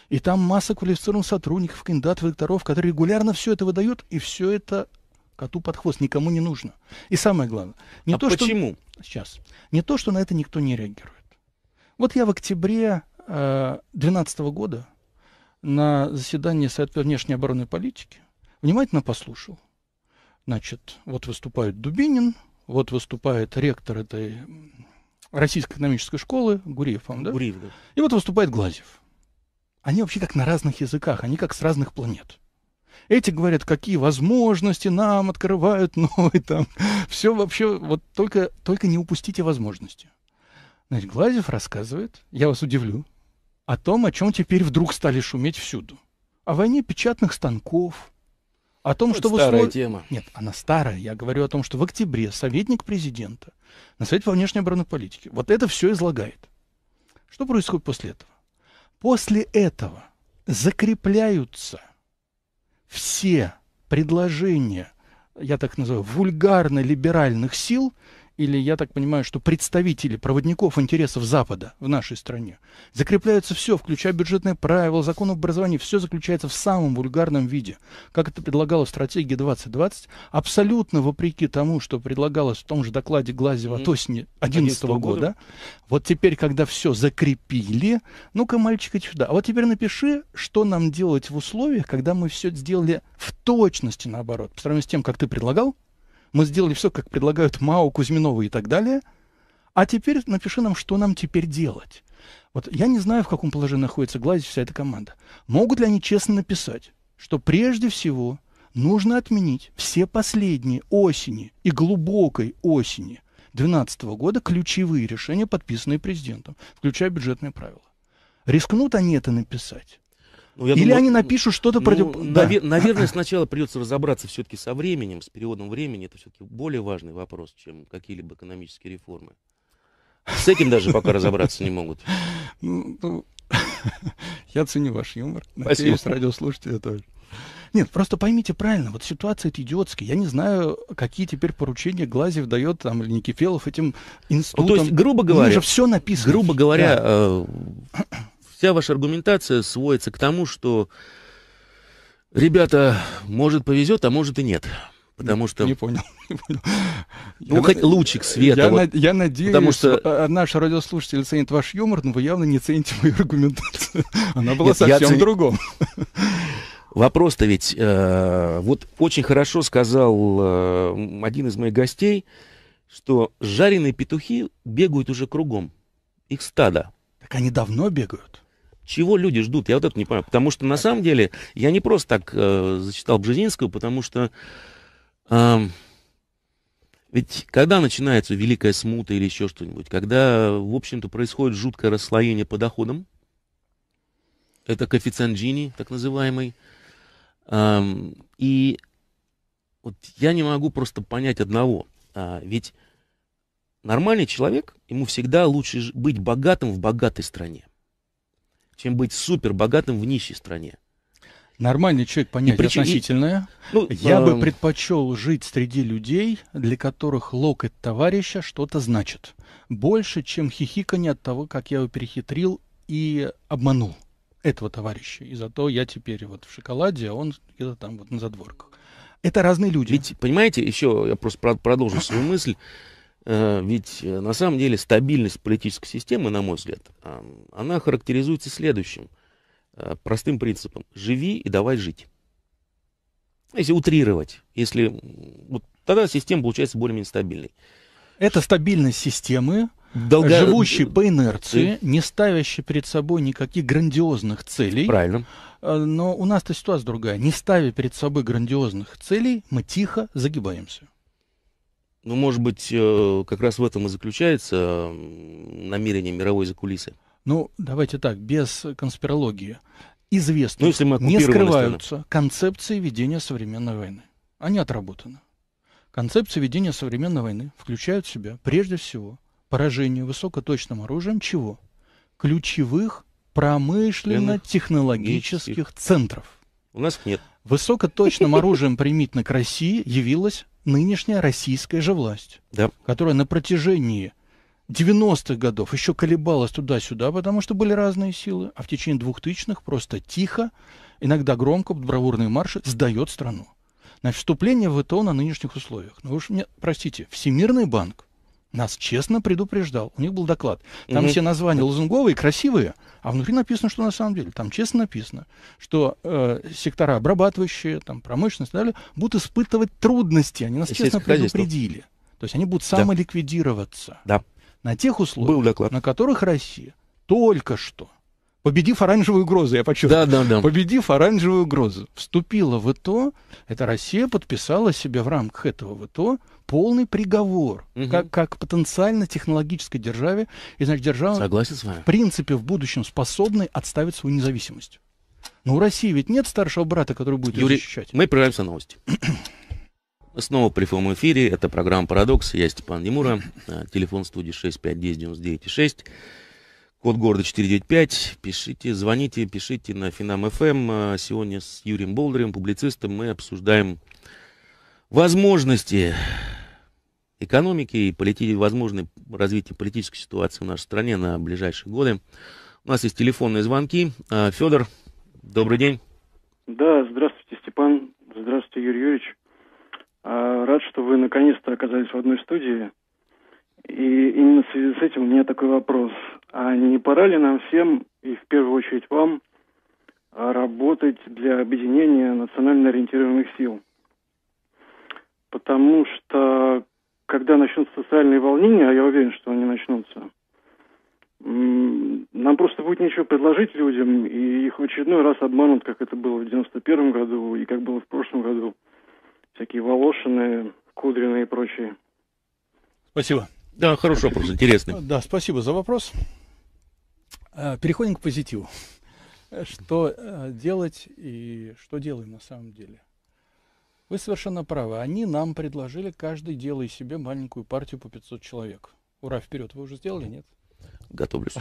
И там масса квалифицированных сотрудников, кандидатов, докторов, которые регулярно все это выдают, и все это коту под хвост, никому не нужно. И самое главное, не то, почему? Что... Сейчас. Не то, что на это никто не реагирует. Вот я в октябре 2012 года на заседании Совета по внешней оборонной политики внимательно послушал. Значит, вот выступает Дубинин, вот выступает ректор этой Российской экономической школы, Гуриев, по-моему, да? Гуриев, да. И вот выступает Глазьев. Они вообще как на разных языках, они как с разных планет. Эти говорят, какие возможности нам открывают новые там. Все вообще, вот только не упустите возможности. Значит, Глазьев рассказывает, я вас удивлю, о том, о чем теперь вдруг стали шуметь всюду. О войне печатных станков, о том, что... Старая тема. Нет, она старая. Я говорю о том, что в октябре советник президента на Совете по внешней оборонной политике вот это все излагает. Что происходит после этого? После этого закрепляются все предложения, я так называю, вульгарно-либеральных сил, или, я так понимаю, что представители проводников интересов Запада в нашей стране, закрепляются все, включая бюджетные правила, закон об образовании, все заключается в самом вульгарном виде, как это предлагалось в стратегии 2020, абсолютно вопреки тому, что предлагалось в том же докладе Глазьева от осени 2011 года. Вот теперь, когда все закрепили, ну-ка, мальчик, иди сюда. А вот теперь напиши, что нам делать в условиях, когда мы все сделали в точности наоборот, по сравнению с тем, как ты предлагал. Мы сделали все, как предлагают Мао, Кузьминова и так далее. А теперь напиши нам, что нам теперь делать. Вот я не знаю, в каком положении находится Глазьев, вся эта команда. Могут ли они честно написать, что прежде всего нужно отменить все последние осени и глубокой осени 2012 года ключевые решения, подписанные президентом, включая бюджетные правила? Рискнут они это написать? Ну, или думаю, они напишут что-то против... Да. Наверное, сначала придется разобраться все-таки со временем, с периодом времени. Это все-таки более важный вопрос, чем какие-либо экономические реформы. С этим даже пока разобраться не могут. Я ценю ваш юмор. Надеюсь, радиослушатели тоже. Нет, просто поймите правильно, вот ситуация-то идиотская. Я не знаю, какие теперь поручения Глазьев дает, там, или Никифелов этим институтам. Ну, то есть, грубо говоря... Уже все написано. Грубо говоря... Да. Вся ваша аргументация сводится к тому, что, ребята, может повезет, а может и нет. Потому что... Не понял. Не понял. Ну, я хоть лучик света. Я надеюсь, потому что наш радиослушатель ценит ваш юмор, но вы явно не цените мою аргументацию. Она была совсем другом. Вопрос-то ведь... Вот очень хорошо сказал один из моих гостей, что жареные петухи бегают уже кругом. Их стадо. Так они давно бегают. Чего люди ждут? Я вот это не понимаю. Потому что, на самом деле, я не просто так зачитал Бжезинского, потому что ведь когда начинается Великая Смута или еще что-нибудь, когда, в общем-то, происходит жуткое расслоение по доходам, это коэффициент Джини, так называемый, и вот я не могу просто понять одного, ведь нормальный человек, ему всегда лучше быть богатым в богатой стране, чем быть супер богатым в нищей стране. Нормальный человек, понятие относительное. Ну, я бы предпочел жить среди людей, для которых локоть товарища что-то значит. Больше, чем хихиканье от того, как я его перехитрил и обманул. этого товарища, и зато я теперь вот в шоколаде, а он где-то там вот на задворках. Это разные люди. Ведь, понимаете, еще я просто продолжу свою мысль. Ведь на самом деле стабильность политической системы, на мой взгляд, она характеризуется следующим простым принципом. Живи и давай жить. Если утрировать, если вот тогда система получается более-менее стабильной. Это стабильность системы, живущей по инерции, не ставящей перед собой никаких грандиозных целей. Правильно. Но у нас-то ситуация другая. Не ставя перед собой грандиозных целей, мы тихо загибаемся. Ну, может быть, как раз в этом и заключается намерение мировой закулисы. Ну, давайте так, без конспирологии. Известно, не скрываются концепции ведения современной войны. Они отработаны. Концепции ведения современной войны включают в себя, прежде всего, поражение высокоточным оружием чего? Ключевых промышленно-технологических центров. У нас их нет. Высокоточным оружием примитивно к России явилась нынешняя российская же власть, да, которая на протяжении 90-х годов еще колебалась туда-сюда, потому что были разные силы, а в течение 2000-х просто тихо, иногда громко, бравурные марши, сдает страну. На вступление в ВТО на нынешних условиях. Ну уж мне, простите, Всемирный банк нас честно предупреждал. У них был доклад. Там все названия лозунговые, красивые, а внутри написано, что на самом деле. Там честно написано, что сектора обрабатывающие, там, промышленность и так далее, будут испытывать трудности. Они нас честно предупредили. То есть они будут самоликвидироваться. Да. На тех условиях, на которых Россия только что, победив оранжевую угрозу, я подчеркиваю, победив оранжевую угрозу, вступила в ВТО, это Россия подписала себе в рамках этого ВТО полный приговор, как потенциально технологической державе, и, значит, держава, согласен с вами, в принципе, в будущем способной отставить свою независимость. Но у России ведь нет старшего брата, который будет ее защищать. Мы прерываемся на новости. Мы снова при прямом эфире. Это программа «Парадокс». Я Степан Демура. Телефон студии 6510996. Код города 495. Пишите, звоните, пишите на Финам.ФМ. Сегодня с Юрием Болдыревым, публицистом, мы обсуждаем возможности экономики и возможное развитие политической ситуации в нашей стране на ближайшие годы. У нас есть телефонные звонки. Федор, добрый день. Да, здравствуйте, Степан. Здравствуйте, Юрий Юрьевич. Рад, что вы наконец-то оказались в одной студии. И именно в связи с этим у меня такой вопрос. А не пора ли нам всем, и в первую очередь вам, работать для объединения национально ориентированных сил? Потому что, когда начнутся социальные волнения, а я уверен, что они начнутся, нам просто будет нечего предложить людям, и их в очередной раз обманут, как это было в 91-м году и как было в прошлом году. Всякие Волошины, Кудрины и прочие. Спасибо. Да, хороший вопрос, интересный. Да, спасибо за вопрос. Переходим к позитиву. Что делать и что делаем на самом деле? Вы совершенно правы. Они нам предложили, каждый делай себе маленькую партию по 500 человек. Ура, вперед. Вы уже сделали, нет? Готовлюсь.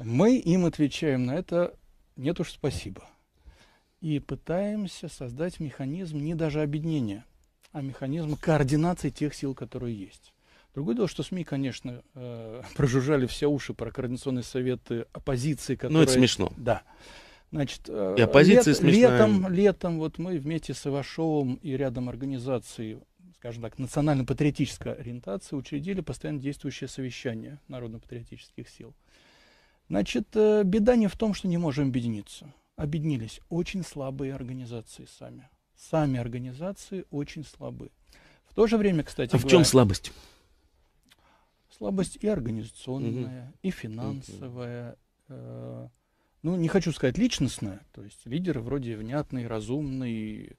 Мы им отвечаем на это: нет уж, спасибо. И пытаемся создать механизм не даже объединения, а механизм координации тех сил, которые есть. Другое дело, что СМИ, конечно, прожужжали все уши про координационные советы оппозиции, которые... Ну, это смешно. Да. Значит, и оппозиция смешная. Летом вот мы вместе с Ивашовым и рядом организаций, скажем так, национально-патриотической ориентации учредили постоянно действующее совещание народно-патриотических сил. Значит, беда не в том, что не можем объединиться. Объединились очень слабые организации сами. Сами организации очень слабы. В то же время, кстати... А в чем слабость? Слабость и организационная, и финансовая, ну, не хочу сказать личностная, то есть лидеры вроде внятные, разумные.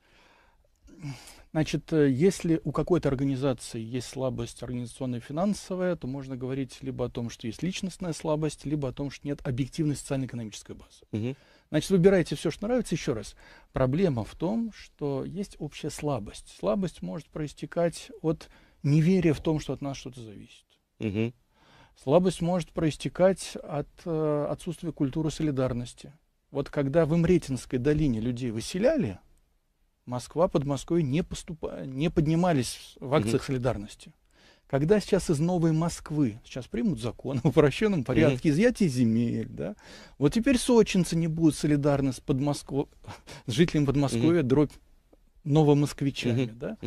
Значит, если у какой-то организации есть слабость организационная и финансовая, то можно говорить либо о том, что есть личностная слабость, либо о том, что нет объективной социально-экономической базы. Значит, выбирайте все, что нравится. Еще раз, проблема в том, что есть общая слабость. Слабость может проистекать от неверия в том, что от нас что-то зависит. Слабость может проистекать от отсутствия культуры солидарности. Вот когда в Имретинской долине людей выселяли, Москва под Москвой не поднимались в акциях солидарности. Когда сейчас из Новой Москвы, сейчас примут закон в упрощенном порядке изъятия земель, да, вот теперь сочинцы не будут солидарны с жителями Подмосковья, дробь новомосквичами, да.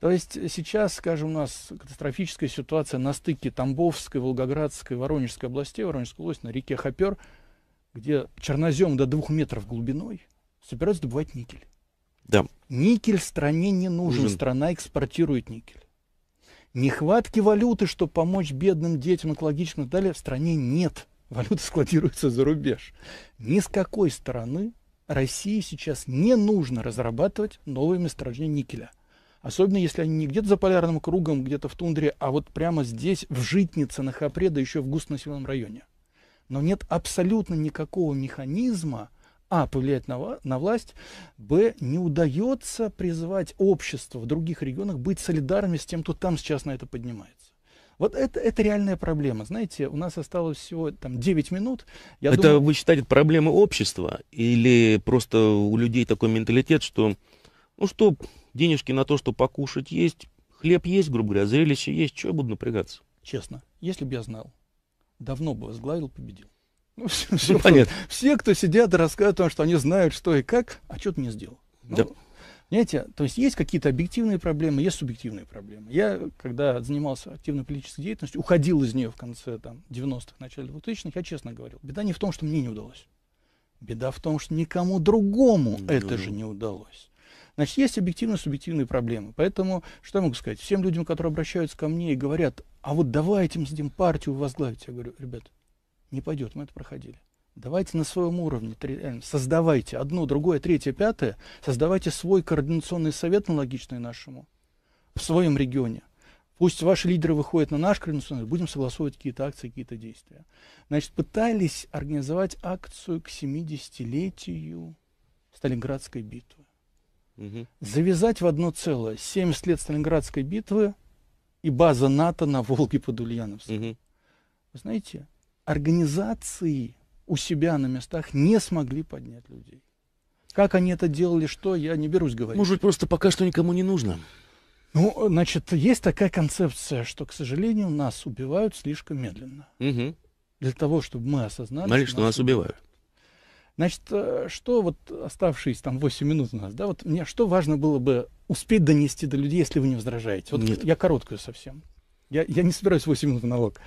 То есть сейчас, скажем, у нас катастрофическая ситуация на стыке Тамбовской, Волгоградской, Воронежской областей, Воронежской области, на реке Хопер, где чернозем до 2 метров глубиной собираются добывать никель. Да. Никель стране не нужен, страна экспортирует никель. Нехватки валюты, чтобы помочь бедным детям, экологичным и так далее, в стране нет. Валюта складируется за рубеж. Ни с какой стороны России сейчас не нужно разрабатывать новые месторождения никеля. Особенно, если они не где-то за полярным кругом, где-то в тундре, а вот прямо здесь, в житнице, на Хопре, да еще в густонаселенном районе. Но нет абсолютно никакого механизма, а, повлиять на власть, б, не удается призвать общество в других регионах быть солидарными с тем, кто там сейчас на это поднимается. Вот это реальная проблема. Знаете, у нас осталось всего там 9 минут. Я думаю, вы считаете, проблемы общества? Или просто у людей такой менталитет, что, ну что, денежки на то, что покушать есть, хлеб есть, грубо говоря, зрелище есть, чего я буду напрягаться? Честно, если бы я знал, давно бы возглавил, победил. Ну, все понятно. Все, кто сидят и рассказывают о том, что они знают, что и как, а что-то не сделал. Да. Ну, понимаете, то есть есть какие-то объективные проблемы, есть субъективные проблемы. Я, когда занимался активной политической деятельностью, уходил из нее в конце 90-х, начале 2000-х, я честно говорил, беда не в том, что мне не удалось. Беда в том, что никому другому это же не удалось. Значит, есть объективно-субъективные проблемы. Поэтому, что я могу сказать? Всем людям, которые обращаются ко мне и говорят, а вот давайте мы сидим партию возглавить. Я говорю, ребят, не пойдет, мы это проходили. Давайте на своем уровне, создавайте одно, другое, третье, пятое, создавайте свой координационный совет, аналогичный нашему, в своем регионе. Пусть ваши лидеры выходят на наш координационный, будем согласовывать какие-то акции, какие-то действия. Значит, пытались организовать акцию к 70-летию Сталинградской битвы. Завязать в одно целое 70 лет Сталинградской битвы и база НАТО на Волге под Ульяновском. Вы знаете, организации у себя на местах не смогли поднять людей. Как они это делали, что, я не берусь говорить. Может быть, просто пока что никому не нужно. Ну, значит, есть такая концепция, что, к сожалению, нас убивают слишком медленно. Для того, чтобы мы осознали, что нас убивают. Значит, что вот оставшиеся там 8 минут у нас, да, вот мне что важно было бы успеть донести до людей, если вы не возражаете? Вот я короткую совсем. Я не собираюсь 8 минут монолог.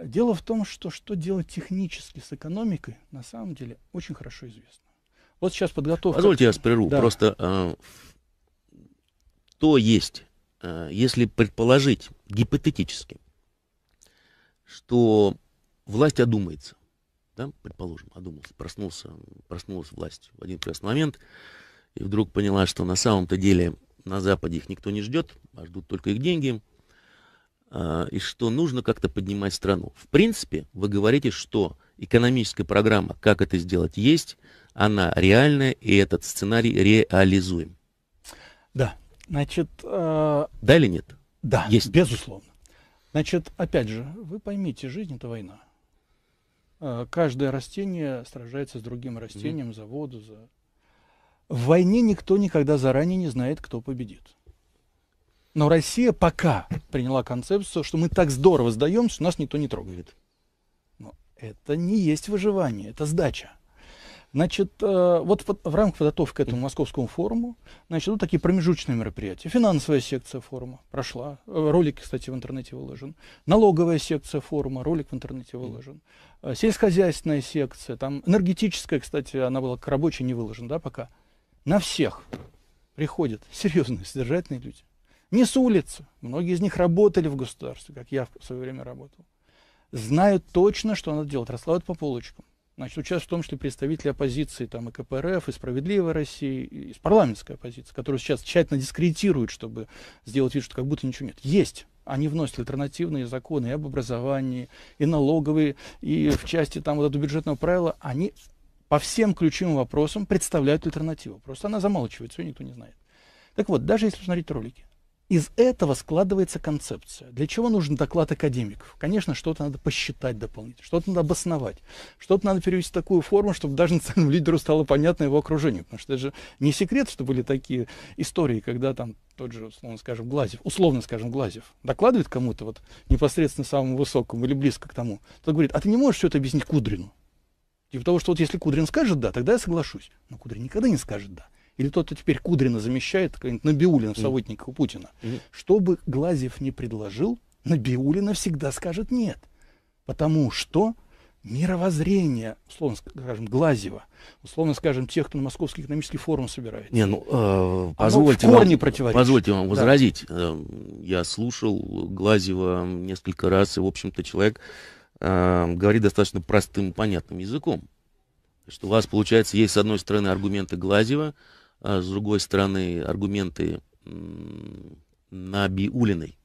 Дело в том, что делать технически с экономикой, на самом деле, очень хорошо известно. Вот сейчас подготовка... Позвольте, я вас прерву. Да. Просто, то есть, если предположить гипотетически, что власть одумается, да, предположим, одумался, проснулась власть в один прекрасный момент, и вдруг поняла, что на самом-то деле на Западе их никто не ждет, а ждут только их деньги, и что нужно как-то поднимать страну. В принципе, вы говорите, что экономическая программа, как это сделать, есть, она реальная, и этот сценарий реализуем. Да, значит... Да или нет? Да, есть. Безусловно. Значит, опять же, вы поймите, жизнь — это война. Каждое растение сражается с другим растением за воду. В войне никто никогда заранее не знает, кто победит. Но Россия пока приняла концепцию, что мы так здорово сдаемся, что нас никто не трогает. Но это не есть выживание, это сдача. Значит, вот в рамках подготовки к этому московскому форуму, значит, вот такие промежуточные мероприятия. Финансовая секция форума прошла, ролик, кстати, в интернете выложен. Налоговая секция форума, ролик в интернете выложен. Сельскохозяйственная секция, там энергетическая, кстати, она была как рабочая, не выложена, да, пока. На всех приходят серьезные, содержательные люди. Не с улицы. Многие из них работали в государстве, как я в свое время работал. Знают точно, что надо делать. Раскладывают по полочкам. Значит, участвуют в том числе представители оппозиции, там, и КПРФ, и Справедливой России, и парламентской оппозиции, которую сейчас тщательно дискредитируют, чтобы сделать вид, что как будто ничего нет. Есть. Они вносят альтернативные законы и об образовании, и налоговые, и в части там, вот этого бюджетного правила. Они по всем ключевым вопросам представляют альтернативу. Просто она замалчивается, ее никто не знает. Так вот, даже если смотреть ролики, Из этого складывается концепция. Для чего нужен доклад академиков? Конечно, что-то надо посчитать дополнительно, что-то надо обосновать, что-то надо перевести в такую форму, чтобы даже национальному лидеру стало понятно его окружение. Потому что это же не секрет, что были такие истории, когда там тот же, условно скажем, Глазьев докладывает кому-то, вот непосредственно самому высокому или близко к тому, тот говорит: а ты не можешь все это объяснить Кудрину? Типа того, что вот если Кудрин скажет «да», тогда я соглашусь. Но Кудрин никогда не скажет «да». Или тот, кто теперь Кудрина замещает, какой-нибудь Набиуллина в советниках у Путина. Что бы Глазьев не предложил, Набиуллина всегда скажет «нет». Потому что мировоззрение, условно скажем, Глазьева, условно скажем, тех, кто на Московский экономический форум собирает, позвольте вам возразить. Да. Я слушал Глазьева несколько раз, и, в общем-то, человек говорит достаточно простым и понятным языком. Что у вас, получается, есть с одной стороны аргументы Глазьева, а с другой стороны аргументы Набиуллиной.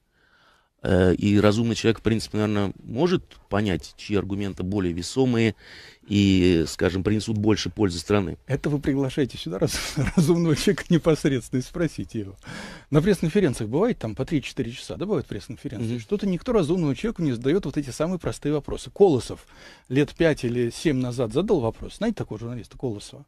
И разумный человек, в принципе, наверное, может понять, чьи аргументы более весомые и, скажем, принесут больше пользы страны. Это вы приглашаете сюда разумного человека непосредственно и спросите его. На пресс-конференциях бывает там по 3-4 часа, да, бывают пресс-конференции, что-то никто разумному человеку не задает вот эти самые простые вопросы. Колосов лет 5 или 7 назад задал вопрос, знаете такого журналиста Колосова?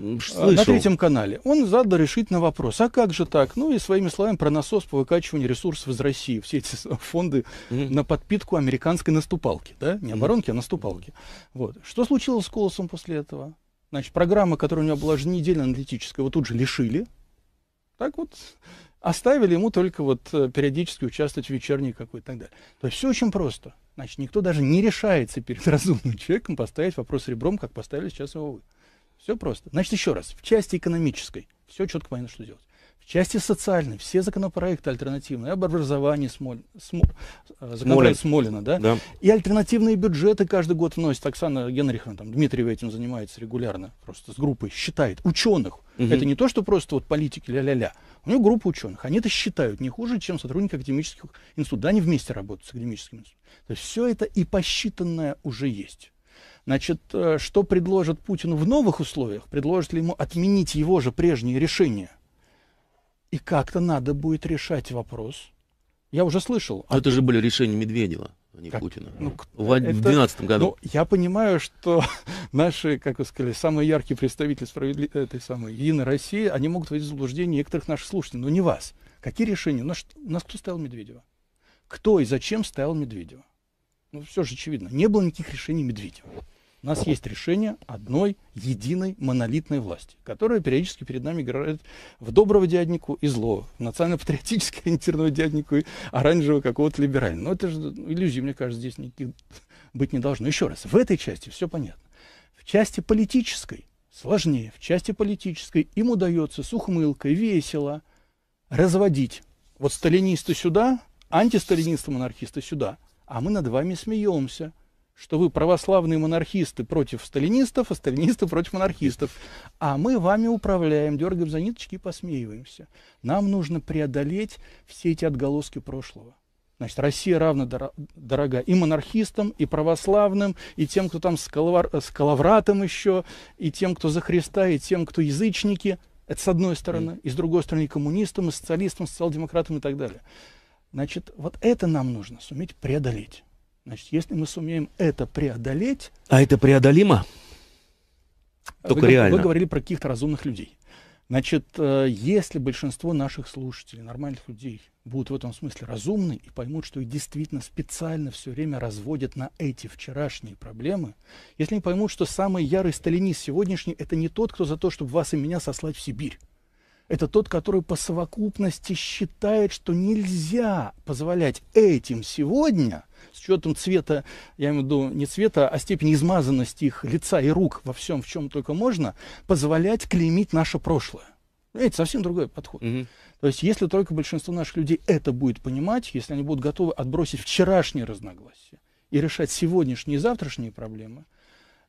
Слышал. На Третьем канале. Он задал решительно вопрос, а как же так? Ну и своими словами про насос по выкачиванию ресурсов из России, все эти фонды на подпитку американской наступалки, да? Не оборонки, а наступалки. Вот. Что случилось с Колосовым после этого? Значит, программа, которая у него была еженедельно аналитическая, его тут же лишили. Так вот, оставили ему только вот периодически участвовать в вечерней какой-то и так далее. То есть все очень просто. Значит, никто даже не решается перед разумным человеком поставить вопрос ребром, как поставили сейчас его вы. Все просто. Значит, еще раз, в части экономической все четко понятно, что делать. В части социальной все законопроекты альтернативные, об образовании Смолина, да? Да. И альтернативные бюджеты каждый год вносит. Оксана Генриховна, там, Дмитриева этим занимается регулярно, просто с группой считает ученых. Это не то, что просто вот политики ля-ля-ля. У нее группа ученых. Они это считают не хуже, чем сотрудники академических институтов. Да, они вместе работают с академическими институтами. То есть все это и посчитанное уже есть. Значит, что предложат Путину в новых условиях? Предложат ли ему отменить его же прежние решения? И как-то надо будет решать вопрос. Я уже слышал. Это же были решения Медведева, а не Путина. Ну, в 2012 году. Ну, я понимаю, что наши, как вы сказали, самые яркие представители этой самой Единой России, они могут вводить в заблуждение некоторых наших слушателей, но не вас. Какие решения? У нас кто ставил Медведева? Кто и зачем ставил Медведева? Ну, все же очевидно. Не было никаких решений Медведева. У нас есть решение одной, единой, монолитной власти, которая периодически перед нами играет в доброго дяденьку и злого, в национально-патриотически ориентированного дяденьку и оранжевого какого-то либерального. Но это же иллюзии, мне кажется, здесь никаких быть не должно. Еще раз, в этой части все понятно. В части политической сложнее. В части политической им удается с ухмылкой, весело разводить. Вот сталинисты сюда, антисталинисты-монархисты сюда. А мы над вами смеемся, что вы православные монархисты против сталинистов, а сталинисты против монархистов. А мы вами управляем, дергаем за ниточки и посмеиваемся. Нам нужно преодолеть все эти отголоски прошлого. Значит, Россия равно дорога и монархистам, и православным, и тем, кто там с коловратом еще, и тем, кто за Христа, и тем, кто язычники. Это с одной стороны. И с другой стороны и коммунистам, и социалистам, и социал-демократам и так далее. Значит, вот это нам нужно суметь преодолеть. Значит, если мы сумеем это преодолеть... А это преодолимо? Только реально. Вы говорили про каких-то разумных людей. Значит, если большинство наших слушателей, нормальных людей, будут в этом смысле разумны и поймут, что их действительно специально все время разводят на эти вчерашние проблемы, если они поймут, что самый ярый сталинист сегодняшний — это не тот, кто за то, чтобы вас и меня сослать в Сибирь. Это тот, который по совокупности считает, что нельзя позволять этим сегодня, с учетом цвета, я имею в виду не цвета, а степени измазанности их лица и рук во всем, в чем только можно, позволять клеймить наше прошлое. Понимаете, совсем другой подход. То есть, если только большинство наших людей это будет понимать, если они будут готовы отбросить вчерашние разногласия и решать сегодняшние и завтрашние проблемы.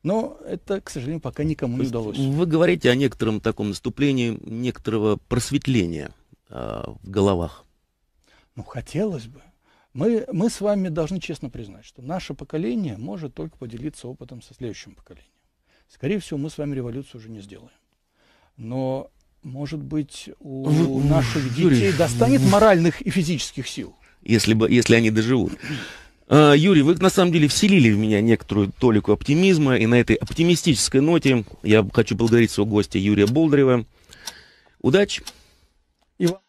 Но это, к сожалению, пока никому не удалось. Вы говорите о некотором таком наступлении, некоторого просветления в головах. Ну, хотелось бы. Мы с вами должны честно признать, что наше поколение может только поделиться опытом со следующим поколением. Скорее всего, мы с вами революцию уже не сделаем. Но Может быть, у наших детей достанет моральных и физических сил? Если они доживут. Юрий, вы на самом деле вселили в меня некоторую толику оптимизма. И на этой оптимистической ноте я хочу поблагодарить своего гостя Юрия Болдырева. Удачи! И вам.